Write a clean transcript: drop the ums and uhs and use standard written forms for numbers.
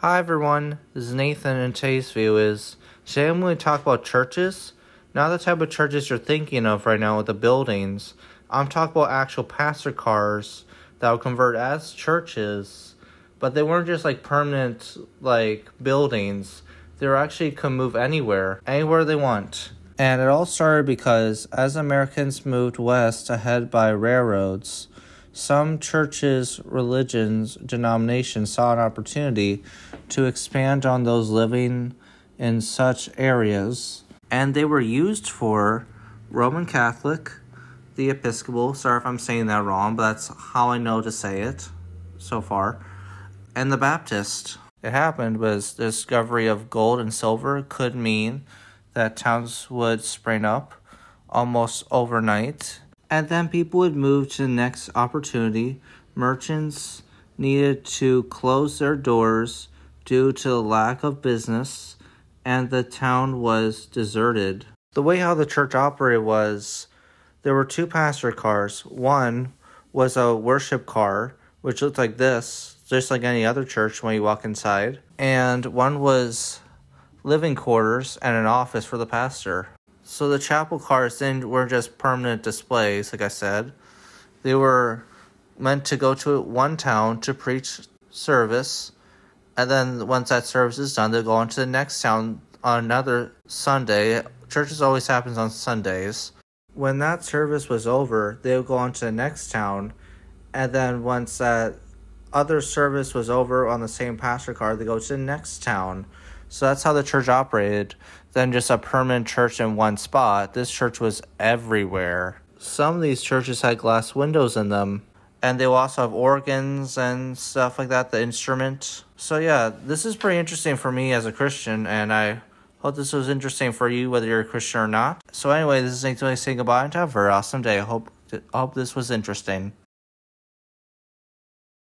Hi everyone, this is Nathan and today's view is, today I'm going to talk about churches, not the type of churches you're thinking of right now with the buildings. I'm talking about actual pastor cars that will convert as churches, but they weren't just like permanent like buildings. They were actually could move anywhere they want. And it all started because as Americans moved west ahead by railroads, some churches, religions, denominations saw an opportunity to expand on those living in such areas. And they were used for Roman Catholic, the Episcopal, sorry if I'm saying that wrong, but that's how I know to say it so far, and the Baptist. It happened was the discovery of gold and silver could mean that towns would spring up almost overnight. And then people would move to the next opportunity. Merchants needed to close their doors due to the lack of business, and the town was deserted. The way how the church operated was, there were two pastor cars. One was a worship car, which looked like this, just like any other church when you walk inside. And one was living quarters and an office for the pastor. So the chapel cars weren't just permanent displays, like I said. They were meant to go to one town to preach service, and then once that service is done, they'll go on to the next town on another Sunday. Churches always happens on Sundays. When that service was over, they would go on to the next town, and then once that other service was over on the same pastor car, they go to the next town. So that's how the church operated, than just a permanent church in one spot. This church was everywhere. Some of these churches had glass windows in them, and they will also have organs and stuff like that, the instrument. So yeah, this is pretty interesting for me as a Christian, and I hope this was interesting for you, whether you're a Christian or not. So anyway, this is Nathan DeLay saying goodbye and have a very awesome day. I hope this was interesting.